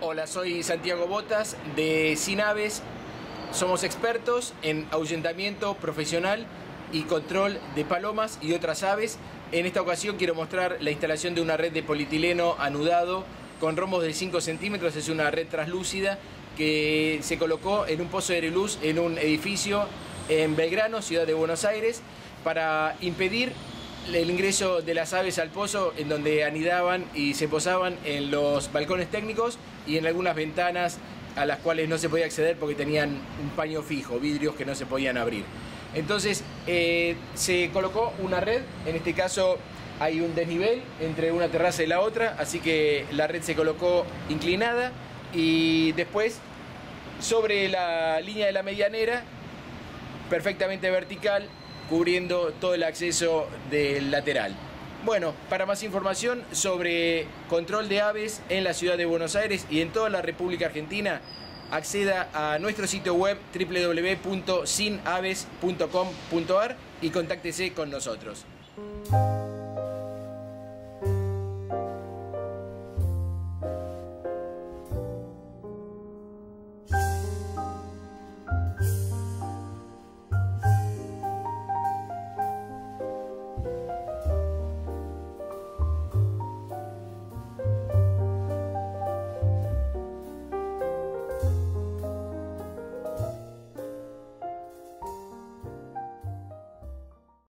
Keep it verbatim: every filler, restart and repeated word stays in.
Hola, soy Santiago Botas de Sinaves. Somos expertos en ahuyentamiento profesional y control de palomas y otras aves. En esta ocasión quiero mostrar la instalación de una red de polietileno anudado con rombos de cinco centímetros. Es una red translúcida que se colocó en un pozo de aeroluz en un edificio en Belgrano, Ciudad de Buenos Aires, para impedir el ingreso de las aves al pozo, en donde anidaban y se posaban en los balcones técnicos y en algunas ventanas a las cuales no se podía acceder porque tenían un paño fijo, vidrios que no se podían abrir. Entonces eh, se colocó una red. En este caso hay un desnivel entre una terraza y la otra, así que la red se colocó inclinada y después sobre la línea de la medianera, perfectamente vertical, cubriendo todo el acceso del lateral. Bueno, para más información sobre control de aves en la Ciudad de Buenos Aires y en toda la República Argentina, acceda a nuestro sitio web doble u doble u doble u punto sinaves punto com punto ar y contáctese con nosotros.